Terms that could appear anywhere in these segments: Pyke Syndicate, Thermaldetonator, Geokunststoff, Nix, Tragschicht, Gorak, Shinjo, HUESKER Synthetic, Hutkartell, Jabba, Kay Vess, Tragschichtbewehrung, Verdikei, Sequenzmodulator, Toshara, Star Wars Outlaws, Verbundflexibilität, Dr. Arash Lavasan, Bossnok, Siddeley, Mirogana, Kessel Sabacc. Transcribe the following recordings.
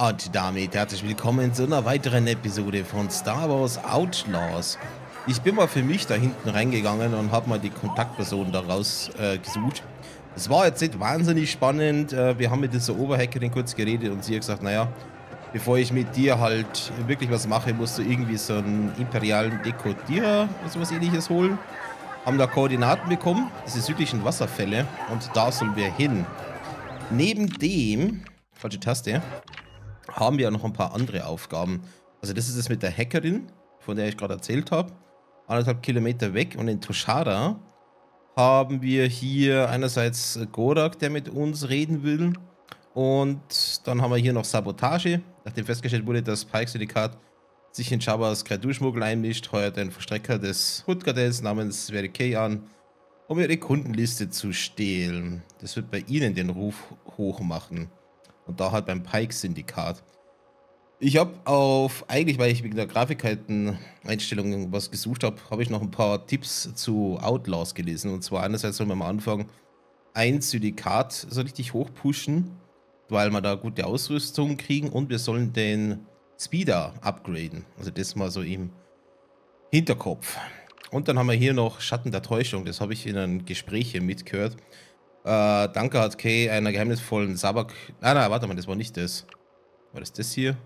Und damit herzlich willkommen zu einer weiteren Episode von Star Wars Outlaws. Ich bin mal für mich da hinten reingegangen und habe mal die Kontaktpersonen daraus gesucht. Es war jetzt nicht wahnsinnig spannend. Wir haben mit dieser Oberhackerin kurz geredet und sie hat gesagt, naja, bevor ich mit dir halt wirklich was mache, musst du irgendwie so einen imperialen Dekodierer oder sowas ähnliches holen. Haben da Koordinaten bekommen, diese südlichen Wasserfälle, und da sollen wir hin. Neben dem, falsche Taste, haben wir ja noch ein paar andere Aufgaben. Also das ist es mit der Hackerin, von der ich gerade erzählt habe. 1,5 Kilometer weg, und in Toshara haben wir hier einerseits Gorak, der mit uns reden will. Und dann haben wir hier noch Sabotage. Nachdem festgestellt wurde, dass Pyke Syndicate sich in Jabba's Kreaturschmuggel einmischt, heuert ein Verstrecker des Hutkartells namens Verdikei an, um ihre Kundenliste zu stehlen. Das wird bei ihnen den Ruf hoch machen. Und da halt beim Pyke Syndicate. Ich habe weil ich wegen der Grafikkarteneinstellungen was gesucht habe, habe ich noch ein paar Tipps zu Outlaws gelesen. Und zwar einerseits soll man am Anfang ein Syndikat so richtig hochpushen, weil wir da gute Ausrüstung kriegen, und wir sollen den Speeder upgraden. Also das mal so im Hinterkopf. Und dann haben wir hier noch Schatten der Täuschung. Das habe ich in einem Gespräch hier mitgehört. Danke hat Kay einer geheimnisvollen Sabacc... Ah, nein, warte mal, das war nicht das. War das das hier?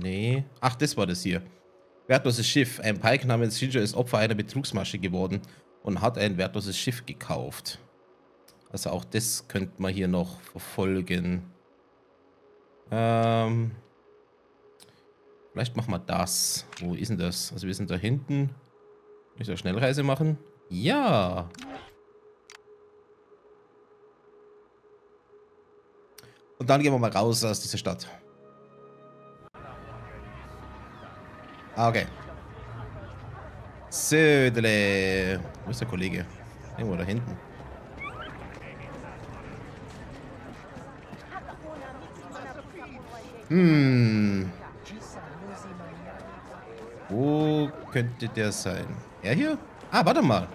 Nee. Ach, das war das hier. Wertloses Schiff. Ein Pyke namens Shinjo ist Opfer einer Betrugsmasche geworden und hat ein wertloses Schiff gekauft. Also auch das könnte man hier noch verfolgen. Vielleicht machen wir das. Wo ist denn das? Also wir sind da hinten. Kann ich da Schnellreise machen? Ja! Und dann gehen wir mal raus aus dieser Stadt. Okay. Siddeley. Wo ist der Kollege? Irgendwo da hinten. Wo könnte der sein? Er hier? Ah, warte mal.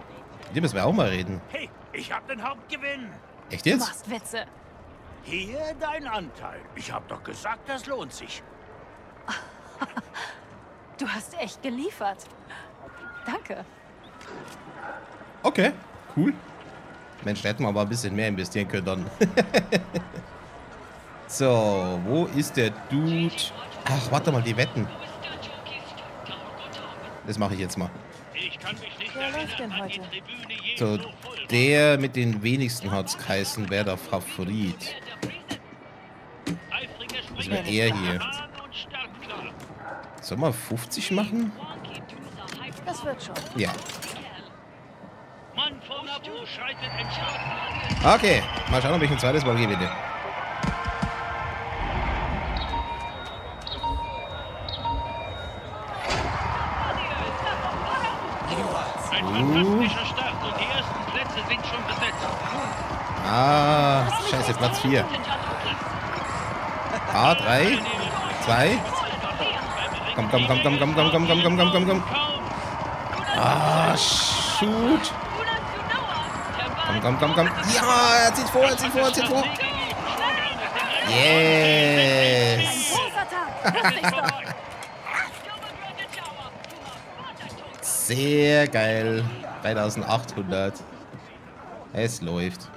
Mit dem müssen wir auch mal reden. Hey, ich hab den Hauptgewinn. Echt jetzt? Du machst Witze. Hier dein Anteil. Ich hab doch gesagt, das lohnt sich. Du hast echt geliefert. Danke. Okay, cool. Mensch, da hätten wir aber ein bisschen mehr investieren können dann. So, wo ist der Dude? Ach, warte mal, die Wetten. Das mache ich jetzt mal. Wer läuft denn heute? So, der mit den wenigsten hat's geheißen, wäre der Favorit. Das wäre er hier. Sollen wir 50 machen? Das wird schon. Ja. Okay, mal schauen, ob ich ein zweites Mal gewinne. Fantastischer Start, und die ersten Plätze sind schon besetzt. Ah, scheiße, Platz 4. A3, 2. Komm. Ah, shoot. Komm. Ja, er zieht vor. Yes. Sehr geil. 3800. Es läuft.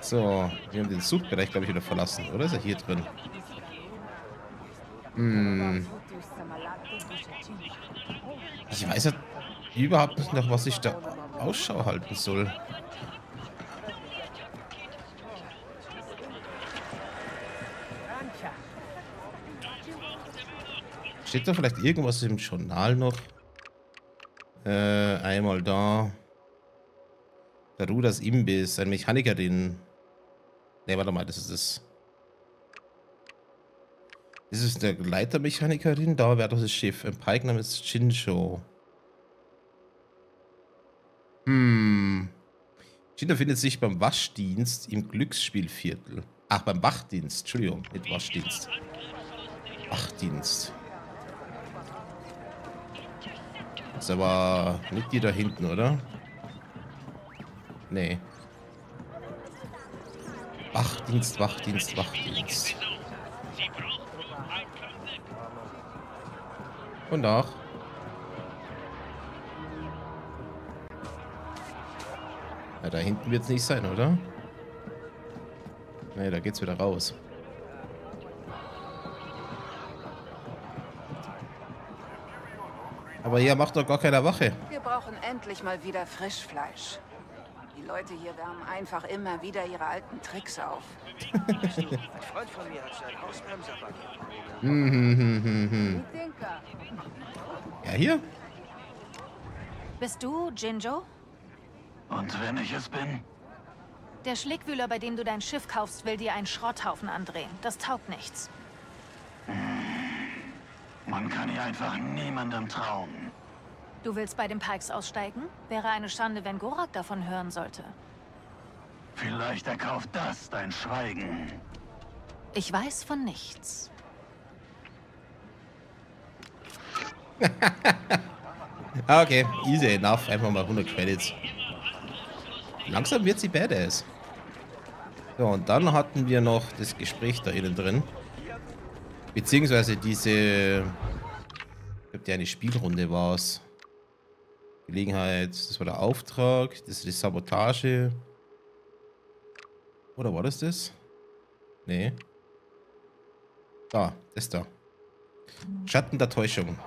So, wir haben den Zugbereich, glaube ich, wieder verlassen. Oder ist er hier drin? Ich weiß ja überhaupt nicht, nach was ich da Ausschau halten soll. Steht da vielleicht irgendwas im Journal noch? Einmal da. Perudas Imbiss, ein Mechanikerin. Ne, warte mal, das ist es. Das ist eine Leitermechanikerin, da wäre doch das Schiff. Ein Pyke namens Shinjo. Shinjo findet sich beim Waschdienst im Glücksspielviertel. Ach, beim Wachdienst, Entschuldigung, nicht Waschdienst. Wachdienst. Das ist aber nicht die da hinten, oder? Nee. Wachdienst, Wachdienst, Wachdienst. Und nach. Ja, da hinten wird es nicht sein, oder? Ne, da geht's wieder raus. Aber hier macht doch gar keiner Wache. Wir brauchen endlich mal wieder Frischfleisch. Die Leute hier wärmen einfach immer wieder ihre alten Tricks auf. Ein Freund von mir hat seinen Hausbremser. Ja, hier. Bist du Jinjo? Und wenn ich es bin? Der Schlickwühler, bei dem du dein Schiff kaufst, will dir einen Schrotthaufen andrehen. Das taugt nichts. Man kann hier einfach niemandem trauen. Du willst bei den Pikes aussteigen? Wäre eine Schande, wenn Gorak davon hören sollte. Vielleicht erkauft das dein Schweigen. Ich weiß von nichts. Okay, easy enough. Einfach mal 100 Credits. Langsam wird sie badass. So, und dann hatten wir noch das Gespräch da innen drin. Beziehungsweise diese... Ich glaube, die eine Spielrunde war es. Gelegenheit, das war der Auftrag, das ist die Sabotage. Oder war das das? Nee. Da, das da. Schatten der Täuschung.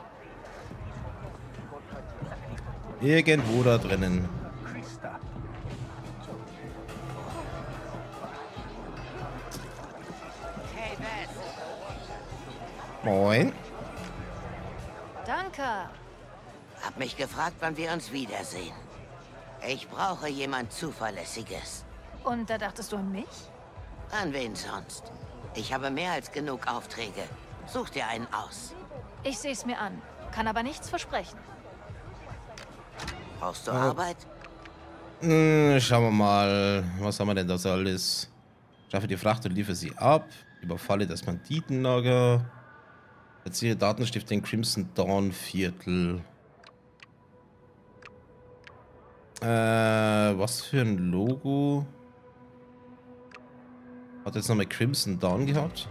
Irgendwo da drinnen. Moin. Danke. Hab mich gefragt, wann wir uns wiedersehen. Ich brauche jemand Zuverlässiges. Und da dachtest du an mich? An wen sonst? Ich habe mehr als genug Aufträge. Such dir einen aus. Ich seh's mir an, kann aber nichts versprechen. Brauchst du Arbeit? Schauen wir mal, was haben wir denn da so alles? Schaffe die Fracht und liefere sie ab. Überfalle das Banditenlager. Erziehe Datenstift den Crimson Dawn Viertel. Was für ein Logo? Hat jetzt nochmal Crimson Dawn gehabt?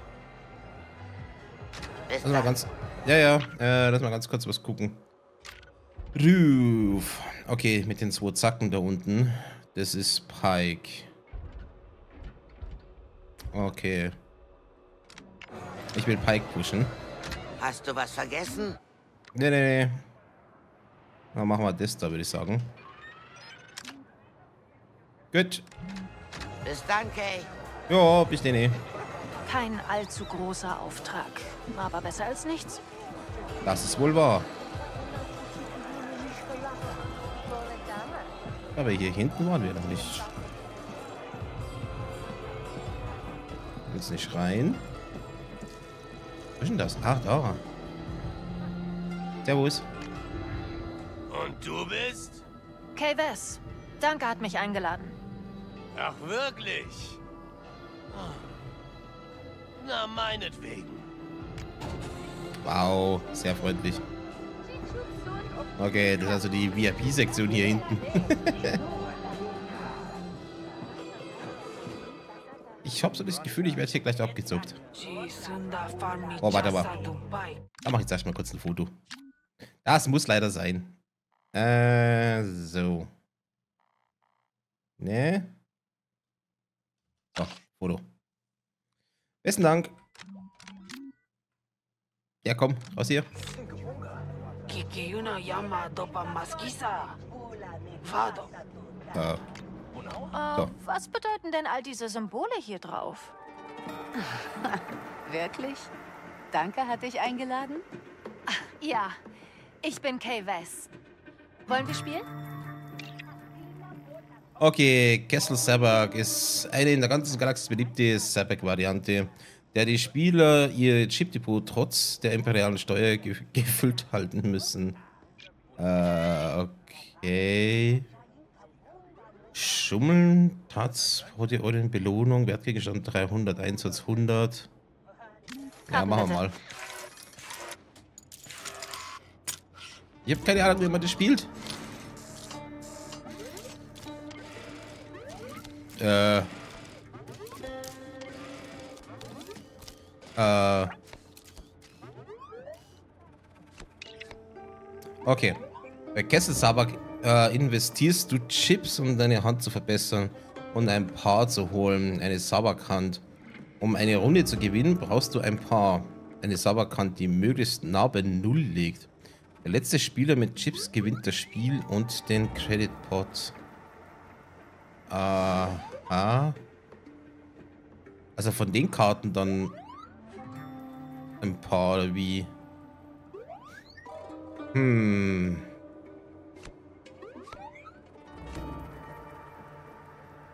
Lass mal ganz... Ja, lass mal ganz kurz was gucken. Ruf. Okay, mit den zwei Zacken da unten. Das ist Pyke. Okay. Ich will Pyke pushen. Hast du was vergessen? Nee. Dann machen wir das da, würde ich sagen. Gut. Bis dann, Kay. Jo, bis dann. Kein allzu großer Auftrag, aber besser als nichts. Das ist wohl wahr. Aber hier hinten waren wir noch nicht. Jetzt nicht rein. Was ist denn das? Ach, da. Servus. Und du bist? Kay Vess. Danke, hat mich eingeladen. Ach, wirklich? Na, meinetwegen. Wow, sehr freundlich. Okay, das ist also die VIP-Sektion hier hinten. Ich habe so das Gefühl, ich werde hier gleich abgezuckt. Oh, warte mal. Da mache ich jetzt erstmal kurz ein Foto. Das muss leider sein. So. Ne? So, Foto. Besten Dank. Ja, komm, raus hier. Ja. So. Was bedeuten denn all diese Symbole hier drauf? Wirklich? Danke, hat dich eingeladen? Ja, ich bin Kay Vess. Wollen wir spielen? Okay, Kessel Sabacc ist eine in der ganzen Galaxie beliebte Sabacc-Variante, der die Spieler ihr Chipdepot trotz der imperialen Steuer gefüllt halten müssen. Okay. Schummeln, Taz, wurde euren Belohnung, Wertgegenstand 300, Einsatz 100. Ja, machen wir mal. Ich habe keine Ahnung, wie man das spielt. Okay. Bei Kessel Sabacc investierst du Chips, um deine Hand zu verbessern und ein Paar zu holen. Eine Sabacc-Hand. Um eine Runde zu gewinnen, brauchst du ein Paar. Eine Sabacc-Hand, die möglichst nah bei Null liegt. Der letzte Spieler mit Chips gewinnt das Spiel und den Credit Pot. Aha. Also von den Karten dann ein paar oder wie? Hm.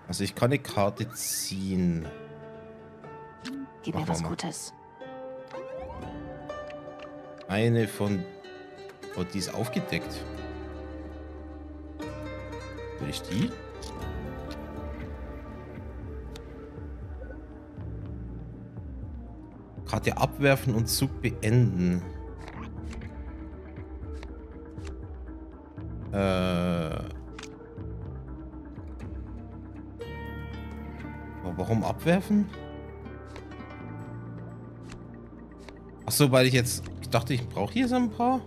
Also ich kann eine Karte ziehen. Gib mir was Gutes. Eine von... Oh, die ist aufgedeckt. Will ich die? Karte abwerfen und Zug beenden. Warum abwerfen? Achso, weil ich jetzt... Ich dachte, ich brauche hier so ein paar...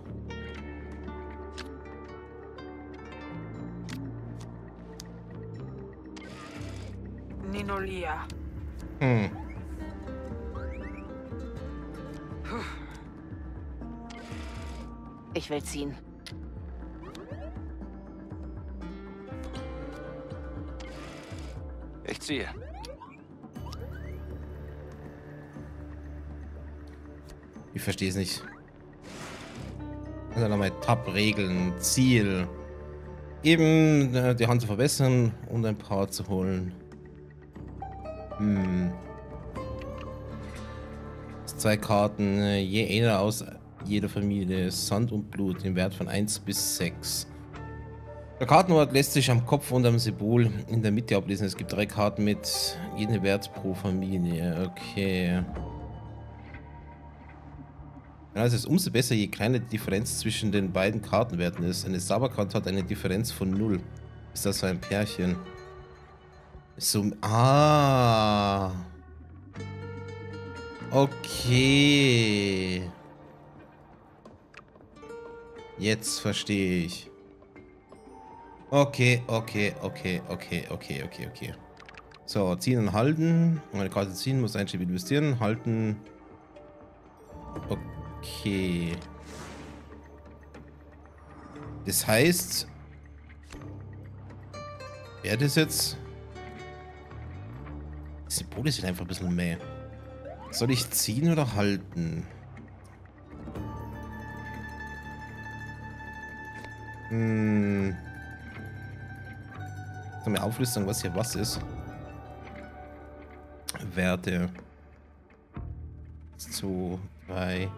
Hm. Ich will ziehen. Ich ziehe. Ich verstehe es nicht. Also nochmal Tab-Regeln, Ziel. Eben die Hand zu verbessern und ein Paar zu holen. Hm. Zwei Karten, je einer aus jeder Familie, Sand und Blut, im Wert von 1 bis 6. Der Kartenort lässt sich am Kopf und am Symbol in der Mitte ablesen. Es gibt 3 Karten mit jedem Wert pro Familie. Okay. Ja, es ist umso besser, je kleiner die Differenz zwischen den beiden Kartenwerten ist. Eine Sabacc-Karte hat eine Differenz von 0. Ist das so ein Pärchen? So, ah. Okay. Jetzt verstehe ich. Okay. So, ziehen und halten. Um eine Karte ziehen, muss ein Chip investieren. Halten. Okay. Das heißt... Wer das jetzt... Das Symbol ist einfach ein bisschen mehr. Soll ich ziehen oder halten? Hm. So eine Auflistung, was hier was ist. Werte. 2, 3.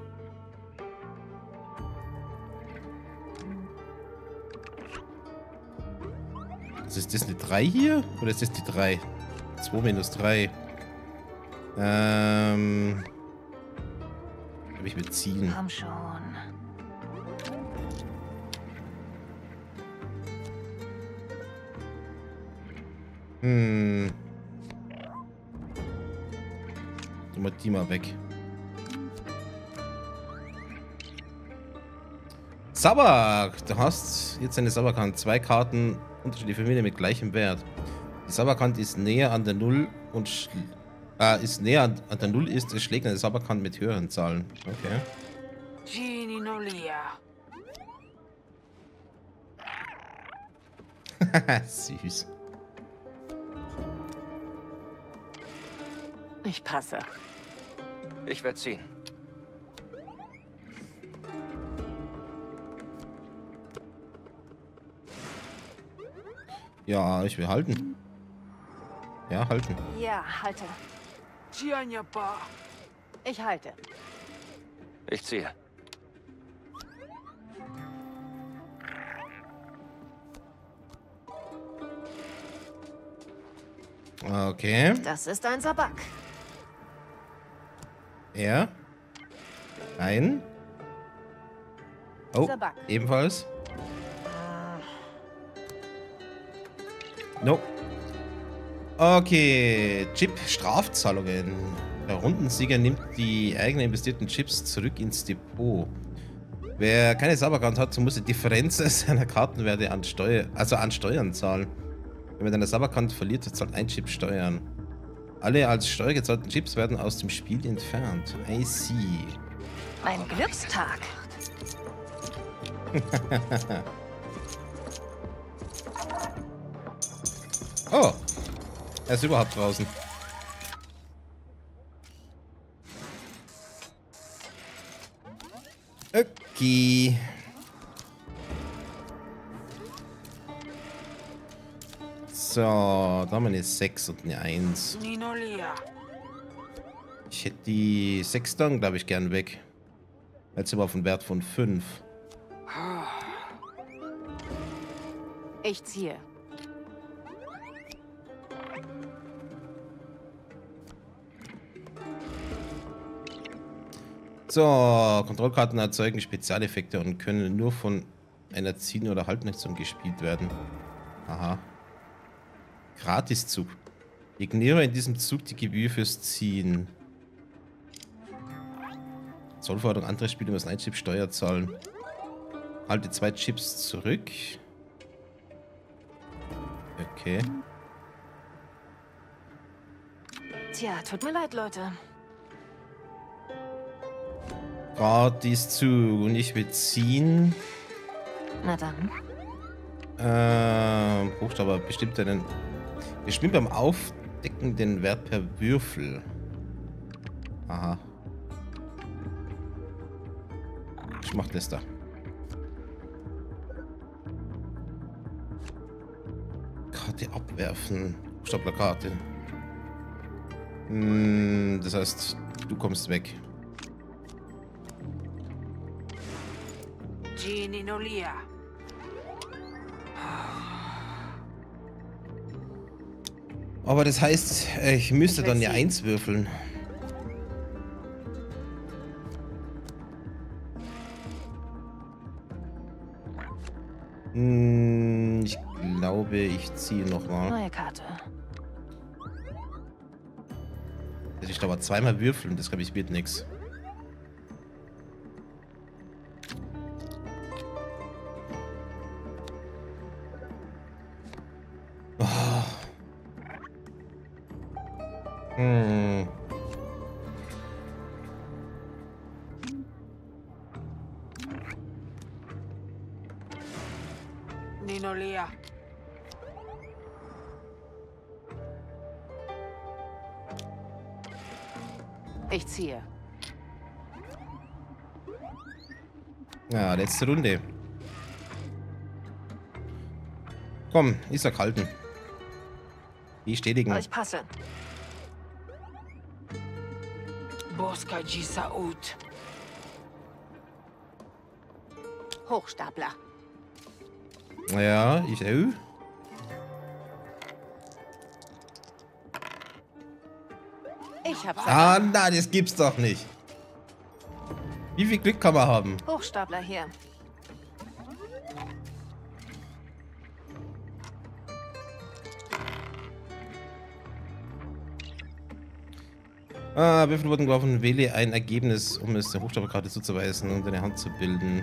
Ist das eine 3 hier? Oder ist das die 3? 2 minus 3. Hab ich mit ziehen. Komm schon. Hm. Nehmen wir die mal weg. Sabacc! Du hast jetzt eine Sabacc-Hand. 2 Karten unterschiedliche Familien mit gleichem Wert. Die Sabacc-Hand ist näher an der Null und ist näher an der Null ist, es schlägt eine Sabacc-Hand mit höheren Zahlen. Okay. Süß. Ich passe. Ich werde ziehen. Ja, ich will halten. Ja, halten. Ja, halte. Ich halte. Ich ziehe. Okay. Das ist ein Sabacc. Er. Ein. Oh, Sabacc. Ebenfalls. No. Okay, Chip Strafzahlungen. Der Rundensieger nimmt die eigenen investierten Chips zurück ins Depot. Wer keine Sabacc-Karte hat, so muss die Differenz seiner Kartenwerte an Steuern zahlen. Wenn man eine Sabacc-Karte verliert, zahlt ein Chip Steuern. Alle als Steuer gezahlten Chips werden aus dem Spiel entfernt. I see. Mein Glückstag. Oh, er ist überhaupt draußen. Okay. So, da haben wir eine 6 und eine 1. Ich hätte die 6 dann, glaube ich, gern weg. Jetzt sind wir auf einen Wert von 5. Ich ziehe. So, Kontrollkarten erzeugen Spezialeffekte und können nur von einer Ziehen- oder Halbnutzung gespielt werden. Aha. Gratiszug. Ignoriere in diesem Zug die Gebühr fürs Ziehen. Zollforderung, andere Spieler müssen ein Chip Steuer zahlen. Halte 2 Chips zurück. Okay. Tja, tut mir leid, Leute. Gratis Zug und ich will ziehen. Na dann. Braucht aber bestimmt einen. Wir spielen beim Aufdecken den Wert per Würfel. Aha. Ich mach das da. Karte abwerfen. Buchstablerkarte. Das heißt, du kommst weg. Geninolia. Aber das heißt, ich müsste dann ja 1 würfeln. Ich glaube, ich ziehe nochmal. Neue Karte. Ich glaube, 2-mal würfeln, das glaube ich wird nichts. Ich ziehe. Ja, letzte Runde. Komm, ich sag halten. Die stetigen. Ich passe. Hochstapler. Ja, ich erhöhe. Ah, nein, das gibt's doch nicht. Wie viel Glück kann man haben? Hochstapler hier. Ah, Würfel wurden geworfen. Wähle ein Ergebnis, um es der Hochstaplerkarte zuzuweisen und deine Hand zu bilden.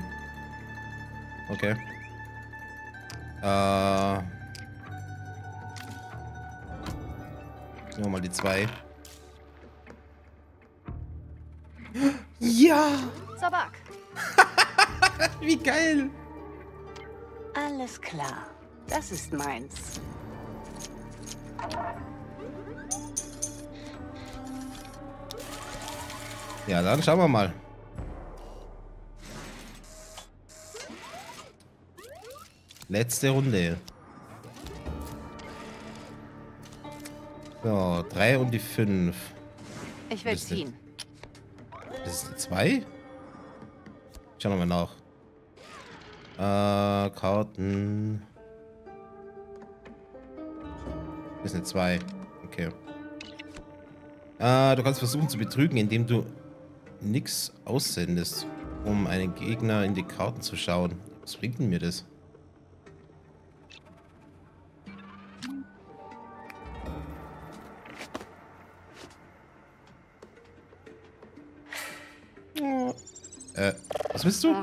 Okay. Nehmen wir mal die 2. Ja! Sabacc! Wie geil! Alles klar. Das ist meins. Ja, dann schauen wir mal. Letzte Runde. So, 3 und die 5. Ich will ziehen. Das ist die 2? Schauen wir mal nach. Karten. Das ist eine 2. Okay. Du kannst versuchen zu betrügen, indem du nix aussendest, um einen Gegner in die Karten zu schauen. Was bringt denn mir das? bist du?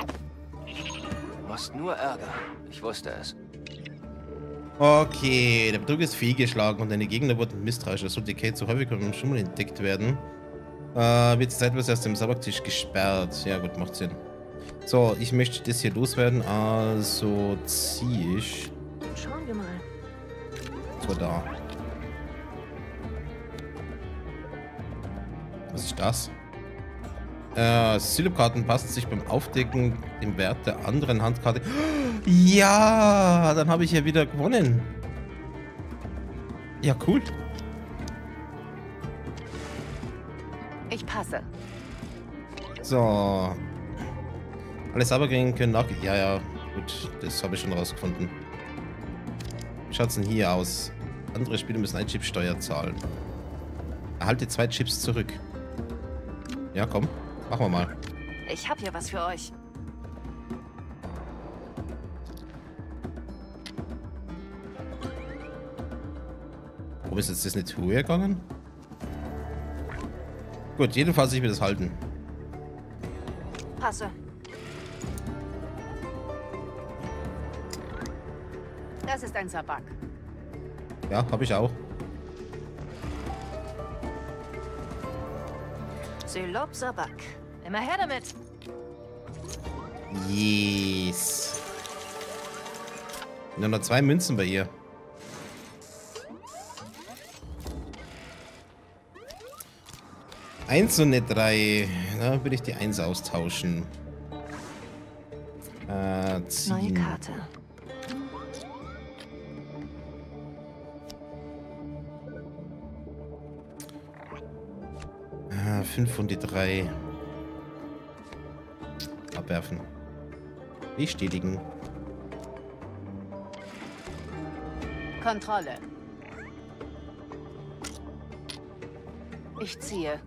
Du machst nur Ärger. Ich wusste es. Okay, der Betrug ist fehlgeschlagen und deine Gegner wurden misstrauisch. Das sollte Kay zu häufig vom Schummel entdeckt werden. Wird zeitweise aus dem Sabacc-Tisch gesperrt. Ja gut, macht Sinn. So, ich möchte das hier loswerden. Also ziehe ich. Schauen wir mal. So, da. Was ist das? Silopkarten passen sich beim Aufdecken dem Wert der anderen Handkarte. Ja, dann habe ich ja wieder gewonnen. Ja, cool. Ich passe. So. Alle Sabacc können nach... Ja, ja, gut. Das habe ich schon rausgefunden. Wie schaut es denn hier aus? Andere Spieler müssen ein Chip Steuer zahlen. Erhalte 2 Chips zurück. Ja, komm. Machen wir mal. Ich habe hier was für euch. Warum ist jetzt das nicht höher gegangen? Gut, jedenfalls ich will das halten. Passe. Das ist ein Sabacc. Ja, habe ich auch. Selob Sabacc. Immer her damit. Yes. Wir haben noch 2 Münzen bei ihr. Eins und nicht 3. Da würde ich die 1 austauschen. Neue Karte. Ah, 5 und die 3. Abwerfen. Bestätigen. Kontrolle. Ich ziehe.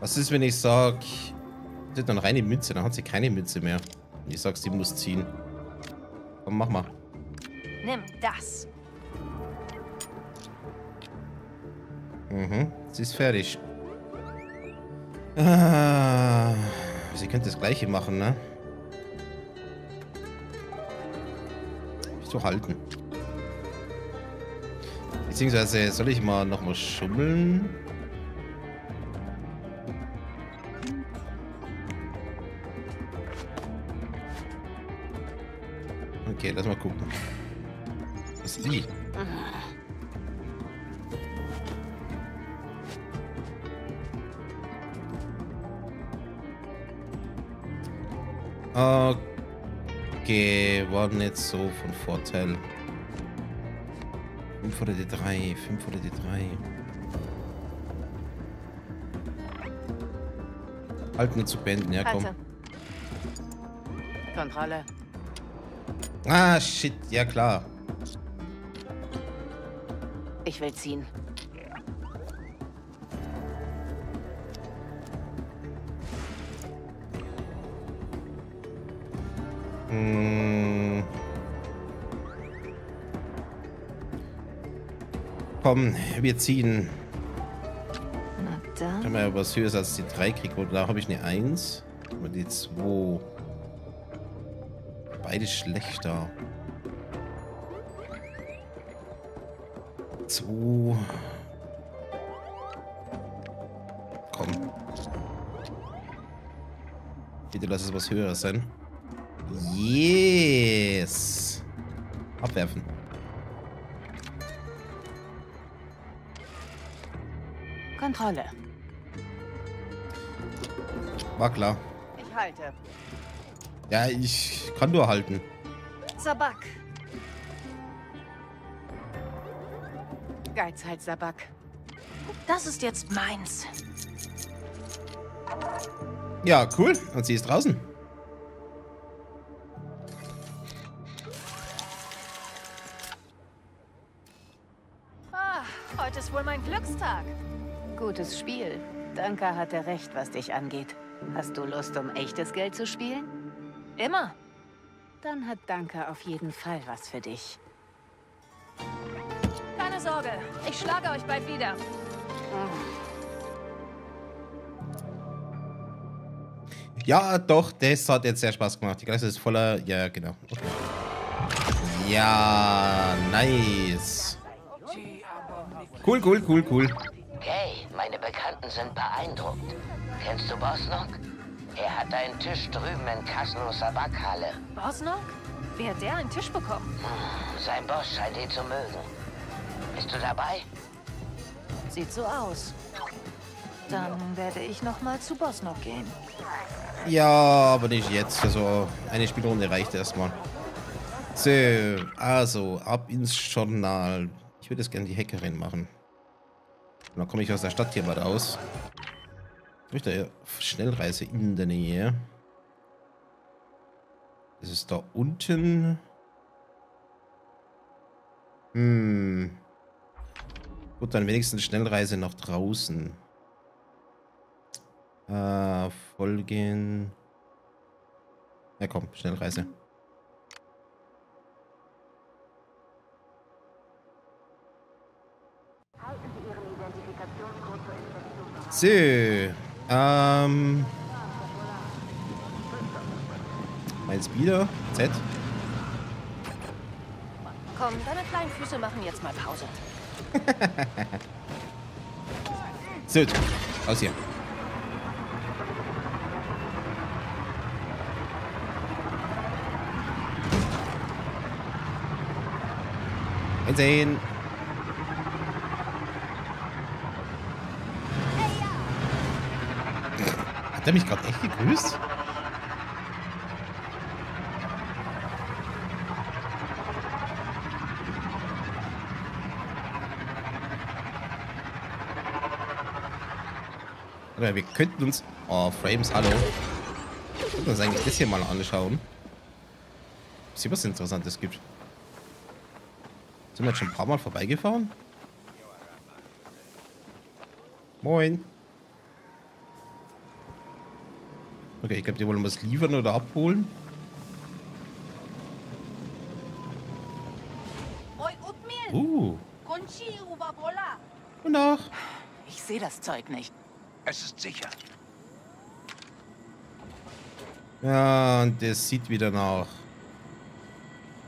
Was ist, wenn ich sage, sie hat noch eine Mütze, dann hat sie keine Mütze mehr. Und ich sage, sie muss ziehen. Komm, mach mal. Nimm das. Mhm, sie ist fertig. Ah, sie könnte das Gleiche machen, ne? Ich so halten. Beziehungsweise, soll ich mal nochmal schummeln? Okay, lass mal gucken. Was ist die? Okay, war nicht so von Vorteil. 5 oder die 3, 5 oder die 3. Halten und zu beenden, ja komm. Also. Kontrolle. Ah, shit, ja klar. Ich will ziehen. Hm. Komm, wir ziehen. Na dann. Ich kann mal was höher als die 3 kriegen. Oder da habe ich eine 1. Und die 2. Beide schlechter. 2. Komm. Bitte lass es was Höheres sein. Yes. Abwerfen. Kontrolle. War klar. Ich halte. Ja, ich kann nur halten. Sabacc. Geiz halt, Sabacc. Das ist jetzt meins. Ja, cool. Und sie ist draußen. Ah, heute ist wohl mein Glückstag. Gutes Spiel. Danka hatte recht, was dich angeht. Hast du Lust, um echtes Geld zu spielen? Immer. Dann hat Danke auf jeden Fall was für dich. Keine Sorge, ich schlage euch bald wieder. Ja, doch, das hat jetzt sehr Spaß gemacht. Die Klasse ist voller... Ja, genau. Okay. Ja, nice. Cool, cool, cool, cool. Hey, meine Bekannten sind beeindruckt. Kennst du Bossnok? Er hat einen Tisch drüben in Kessel Sabacc-Halle. Bossnok? Wie hat der einen Tisch bekommen? Sein Boss scheint ihn zu mögen. Bist du dabei? Sieht so aus. Dann werde ich nochmal zu Bossnok gehen. Ja, aber nicht jetzt. Also eine Spielrunde reicht erstmal. So, also ab ins Journal. Ich würde jetzt gerne die Hackerin machen. Und dann komme ich aus der Stadt hier mal raus. Durch der Schnellreise in der Nähe. Das ist da unten. Hm. Gut, dann wenigstens Schnellreise nach draußen. Folgen. Ja komm, Schnellreise. So. Mein Speeder. Z. Komm, deine kleinen Füße machen jetzt mal Pause. So, aus hier. Einsehen. Hat er mich gerade echt gegrüßt? Oder wir könnten uns... Oh, Frames, hallo. Wir könnten uns eigentlich das hier mal anschauen. Ob es was Interessantes gibt. Sind wir jetzt schon ein paar Mal vorbeigefahren? Moin. Okay, ich glaube, die wollen was liefern oder abholen. Und nach. Ich sehe das Zeug nicht. Es ist sicher. Ja, und das sieht wieder nach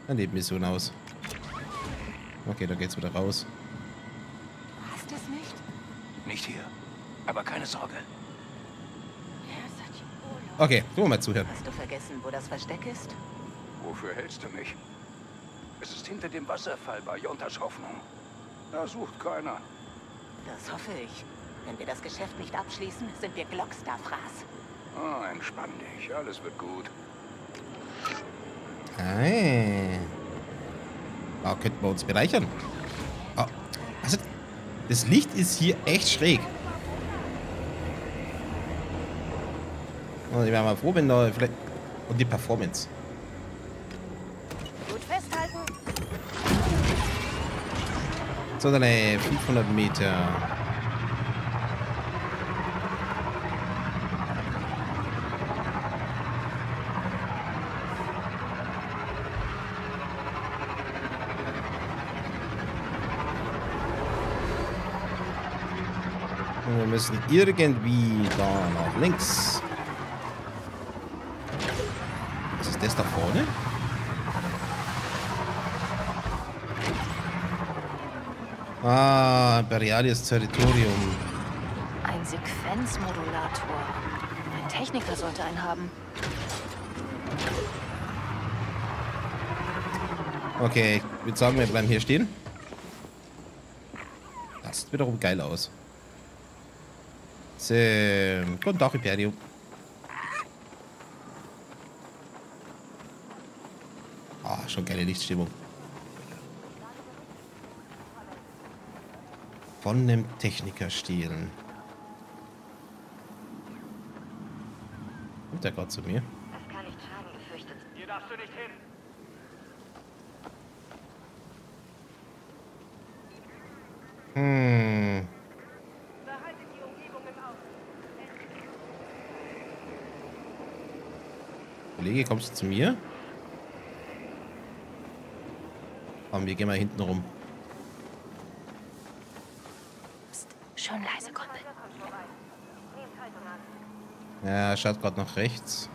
einer Nebenmission aus. Okay, da geht's wieder raus. Du hast es nicht? Nicht hier. Aber keine Sorge. Okay, du mal zuhören. Hast du vergessen, wo das Versteck ist? Wofür hältst du mich? Es ist hinter dem Wasserfall bei Jontas Hoffnung. Da sucht keiner. Das hoffe ich. Wenn wir das Geschäft nicht abschließen, sind wir Glockstar-Fraß. Oh, entspann dich. Alles wird gut. Hey. Da könnten wir uns bereichern. Oh. Also, das Licht ist hier echt schräg. Ich wäre mal froh, wenn da vielleicht... Und die Performance. Gut festhalten. So, dann 500 Meter. Und wir müssen irgendwie da nach links. Das da vorne? Ah, imperiales Territorium. Ein Sequenzmodulator. Ein Techniker sollte einen haben. Okay, ich würde sagen, wir bleiben hier stehen. Das sieht wiederum geil aus. So, guten Tag, Imperium. Schon geile Lichtstimmung. Von einem Techniker stehlen. Kommt der gerade zu mir? Das kann nicht tragen, befürchtet. Hier darfst du nicht hin. Hm. Behaltet die Umgebung im Auge. Kollege, kommst du zu mir? Komm, wir gehen mal hinten rum. Psst, schön leise, Kumpel. Ja, schaut gerade nach rechts.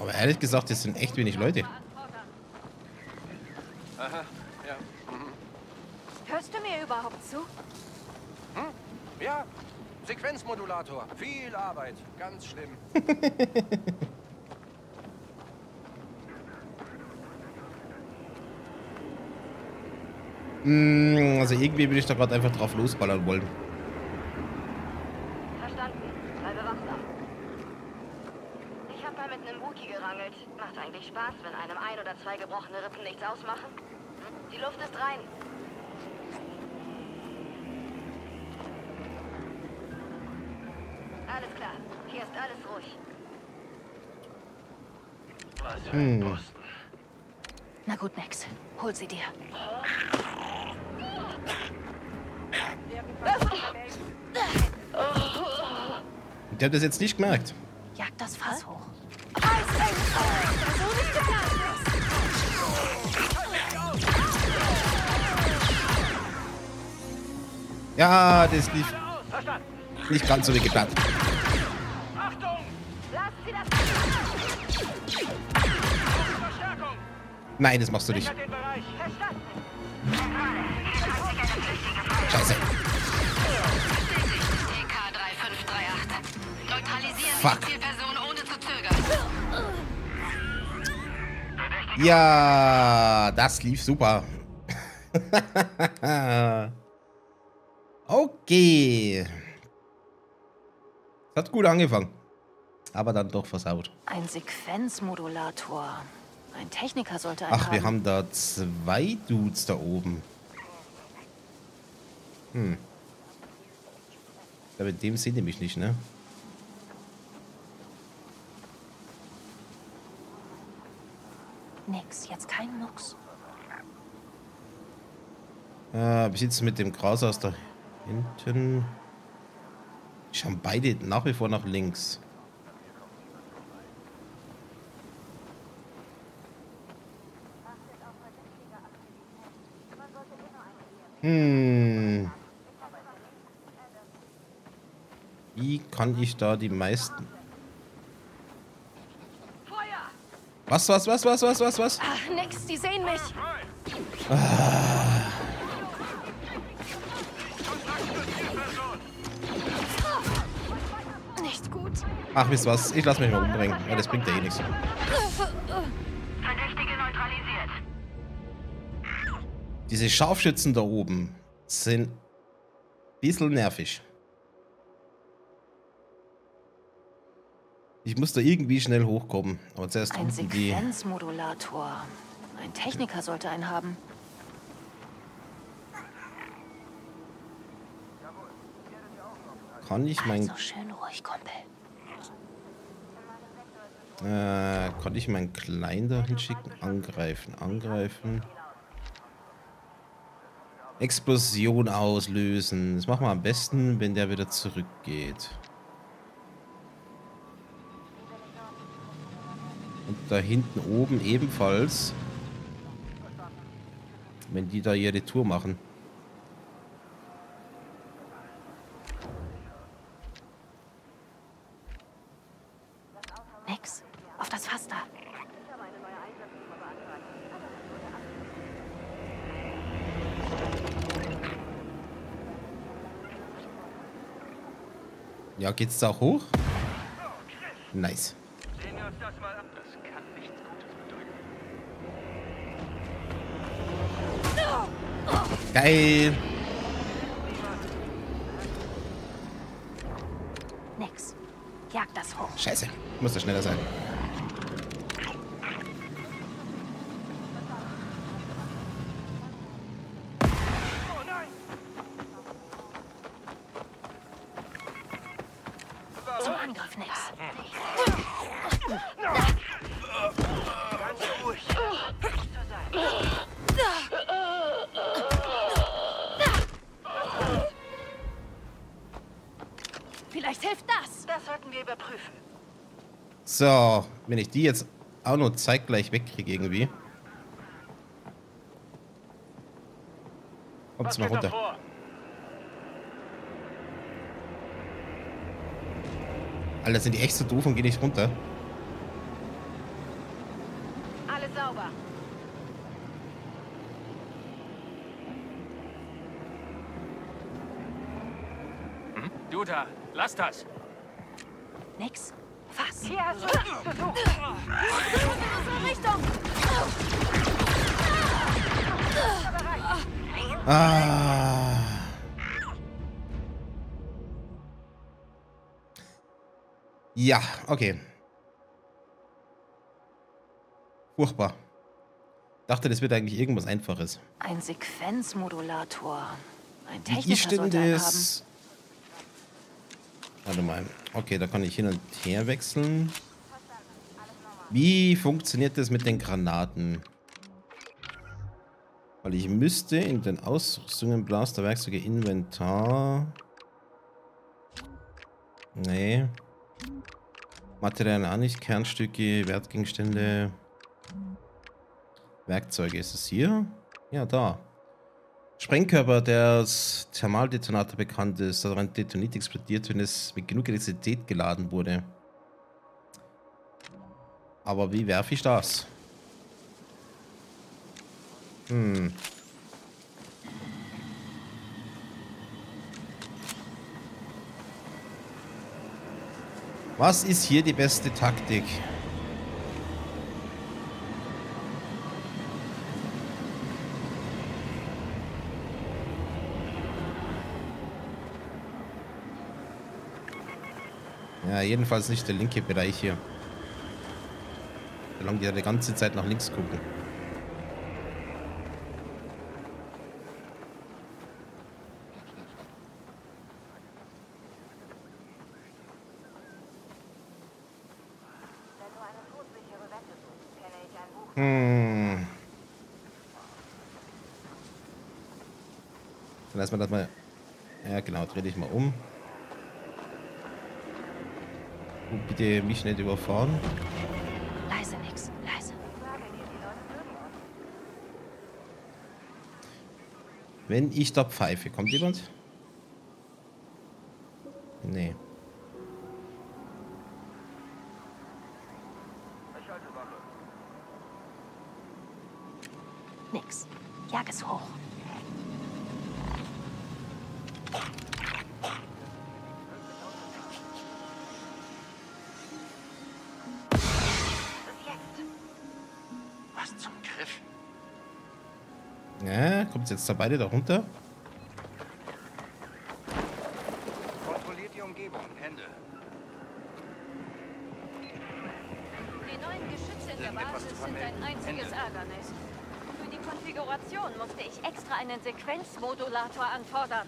Aber ehrlich gesagt, das sind echt wenig Leute. Aha, ja. Mhm. Hörst du mir überhaupt zu? Hm? Ja, Sequenzmodulator. Viel Arbeit. Ganz schlimm. Also irgendwie würde ich da gerade einfach drauf losballern wollen. Verstanden. Bleibe wachsam. Ich habe mal mit einem Wookie gerangelt. Macht eigentlich Spaß, wenn einem ein oder zwei gebrochene Rippen nichts ausmachen. Die Luft ist rein. Alles klar. Hier ist alles ruhig. Was für ein Posten. Na gut, Nix. Hol sie dir. Ich hab das jetzt nicht gemerkt. Jag das Fass hoch. Ja, das lief nicht ganz so wie geplant. Nein, das machst du nicht. Scheiße. Fuck. Ja, das lief super. Okay. Hat gut angefangen. Aber dann doch versaut. Ein Sequenzmodulator. Ein Techniker sollte einen haben. Ach, wir haben da zwei Dudes da oben. Hm. Aber mit dem seht ihr mich nicht, ne? Nix, jetzt kein Mucks. Wie sieht es mit dem Gras aus da hinten? Die schauen beide nach wie vor nach links. Hm. Wie kann ich da die meisten... Was? Ach, nix, die sehen mich. Ah. Nicht gut. Ach, wisst was? Ich lass mich mal umbringen. Ja, das bringt ja eh nichts. Verdächtige neutralisiert. Diese Scharfschützen da oben sind ein bisschen nervig. Ich muss da irgendwie schnell hochkommen. Aber zuerst ein Sequenzmodulator. Ein Techniker sollte einen haben. Kann ich mein... Also schön ruhig, Kumpel. Kann ich meinen Kleinen da hinschicken? Angreifen. Explosion auslösen. Das machen wir am besten, wenn der wieder zurückgeht. Und da hinten oben ebenfalls. Wenn die da ihre Tour machen. Nix. Auf das Fass da. Ja, geht's da hoch? Nice. Geil. Nix. Jag das hoch. Scheiße. Muss da schneller sein. Zum Angriff, Nix. Ganz ruhig. Vielleicht hilft das. Das sollten wir überprüfen. So, wenn ich die jetzt auch nur zeitgleich wegkriege irgendwie. Kommt's mal runter. Alter, sind die echt so doof und gehen nicht runter? Alles sauber. Hm? Du da, lass das. Nix. Fass. Hier hast du das Versuch. Ah. Ja, okay. Furchtbar. Dachte, das wird eigentlich irgendwas Einfaches. Ein Sequenzmodulator. Ein Techniker. Warte mal. Okay, da kann ich hin und her wechseln. Wie funktioniert das mit den Granaten? Weil ich müsste in den Ausrüstungen, Blaster, Werkzeuge, Inventar. Nee. Materialien auch nicht, Kernstücke, Wertgegenstände. Werkzeuge, ist es hier? Ja, da. Sprengkörper, der als Thermaldetonator bekannt ist, daran Detonit explodiert, wenn es mit genug Elektrizität geladen wurde. Aber wie werfe ich das? Hm. Was ist hier die beste Taktik? Ja, jedenfalls nicht der linke Bereich hier. Solange die ganze Zeit nach links gucken. Dann lassen wir das mal. Ja, genau, dreh dich mal um. Und bitte mich nicht überfahren. Leise, nix, leise. Wenn ich da pfeife, kommt jemand? Nee. Nix. Jag es hoch. Jetzt da beide da runter. Kontrolliert die Umgebung. Hände. Die neuen Geschütze in der Basis sind ein einziges Ärgernis. Für die Konfiguration musste ich extra einen Sequenzmodulator anfordern.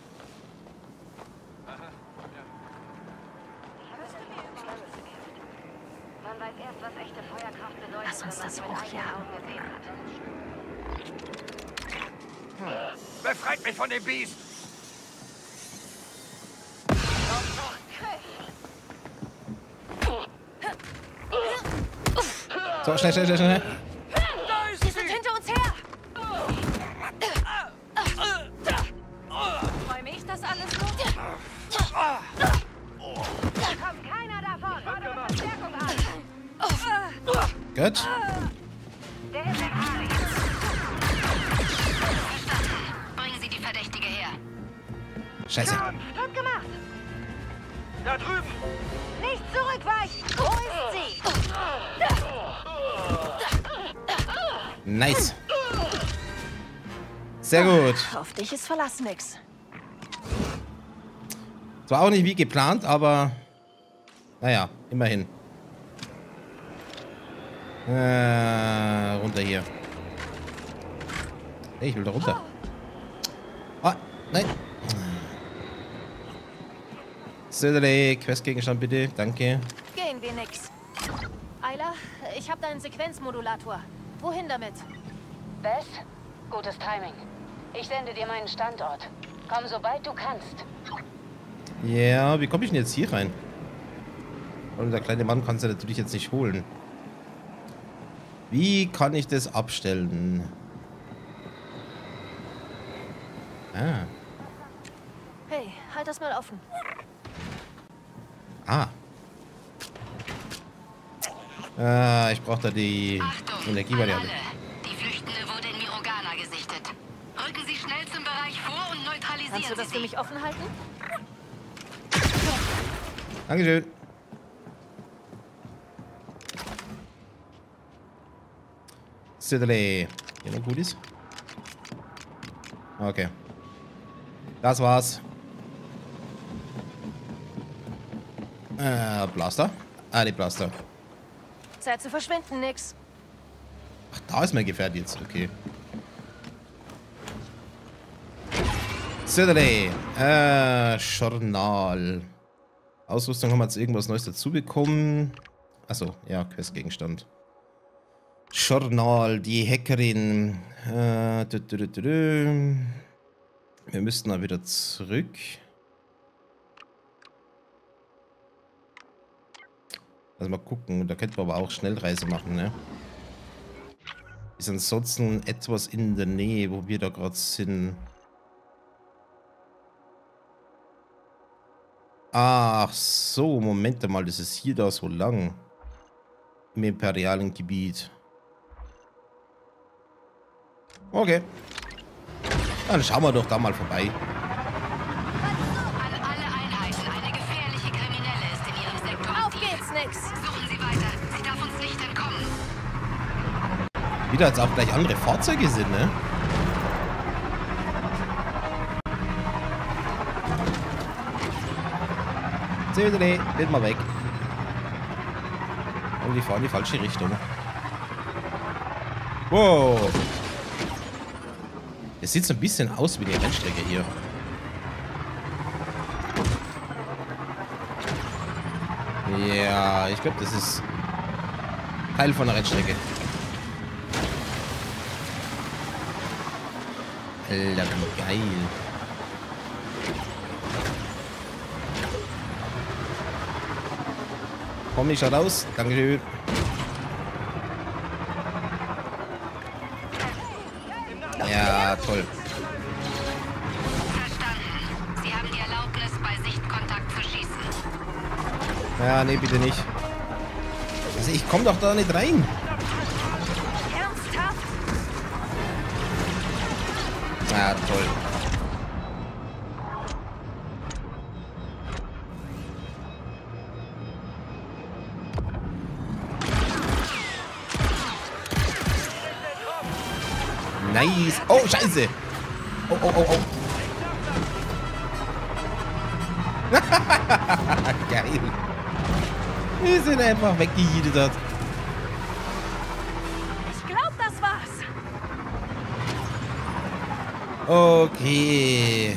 Aha, ja. Man weiß erst, was echte Feuerkraft bedeutet. Lass uns das hochjagen. Befreit mich von dem Biest! So, schnell, schnell, schnell, schnell! Wir sind hinter uns her! Räume ich das alles los? Da kommt keiner davon! Gerade eine Verstärkung an! Gut! Scheiße. Wird gemacht. Da drüben. Nicht zurückweichen. Wo ist sie? Nice. Sehr gut. Auf dich ist Verlass, Nix. Zwar auch nicht wie geplant, aber naja, immerhin. Runter hier. Ich will da runter. Ah, nein. Siddeley, Questgegenstand bitte, danke. Gehen wir, Nix. Ayla, ich habe deinen Sequenzmodulator. Wohin damit? Vess, gutes Timing. Ich sende dir meinen Standort. Komm, sobald du kannst. Ja, yeah, wie komme ich denn jetzt hier rein? Und der kleine Mann kann es ja natürlich jetzt nicht holen. Wie kann ich das abstellen? Ah. Hey, halt das mal offen. Ah. Ah, ich brauche da die Energievariante. Die Flüchtende wurde in Mirogana gesichtet. Rücken Sie schnell zum Bereich vor und neutralisieren Sie sie. Kannst du das für mich offen halten? Dankeschön. Siddeley. Hier noch Goodies? Okay. Das war's. Blaster. Ah, die Blaster. Zeit zu verschwinden, Nix. Ach, da ist mein Gefährt jetzt. Okay. Siddeley. Journal. Ausrüstung haben wir jetzt irgendwas Neues dazu bekommen. Achso, ja, Questgegenstand. Journal, die Hackerin. Wir müssten mal wieder zurück. Also mal gucken, da könnten wir aber auch Schnellreise machen, ne? Ist ansonsten etwas in der Nähe, wo wir da gerade sind. Ach so, Moment mal, das ist hier da so lang. Im imperialen Gebiet. Okay. Dann schauen wir doch da mal vorbei. Wieder als auch gleich andere Fahrzeuge sind, ne? Siddeley, geht mal weg. Und die fahren in die falsche Richtung. Wow. Es sieht so ein bisschen aus wie die Rennstrecke hier. Ja, ich glaube, das ist Teil von der Rennstrecke. Alter, wie geil. Komm ich schon raus? Dankeschön. Ja, toll. Verstanden. Sie haben die Erlaubnis, bei Sichtkontakt zu schießen. Ja, nee, bitte nicht. Also ich komme doch da nicht rein. Ja, toll. Nice. Oh, scheiße. Oh, oh, oh, oh. Geil. Wir sind einfach weggejedet dort. Okay.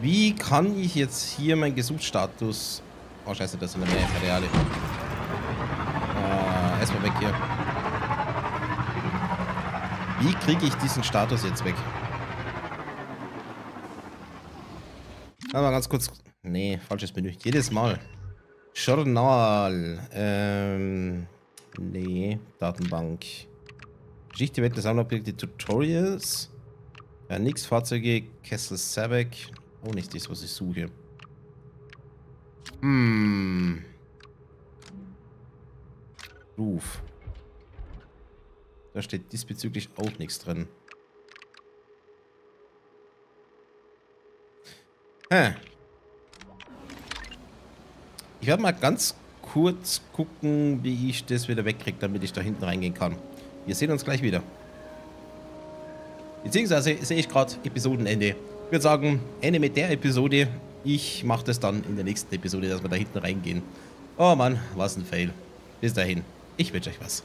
Wie kann ich jetzt hier meinen Gesuchsstatus... Oh, scheiße, das sind ja mehr Imperiale. Erstmal weg hier. Wie kriege ich diesen Status jetzt weg? Aber ganz kurz... Nee, falsches Menü. Jedes Mal. Journal. Nee, Datenbank. Geschichte, Welt, Sammlerobjekte, Tutorials. Ja, Nix, Fahrzeuge, Kessel Sabacc. Oh, nicht das, was ich suche. Hm. Ruf. Da steht diesbezüglich auch nichts drin. Ich werde mal ganz kurz gucken, wie ich das wieder wegkriege, damit ich da hinten reingehen kann. Wir sehen uns gleich wieder. Beziehungsweise sehe ich gerade Episodenende. Ich würde sagen, Ende mit der Episode. Ich mache das dann in der nächsten Episode, dass wir da hinten reingehen. Oh Mann, was ein Fail. Bis dahin, ich wünsche euch was.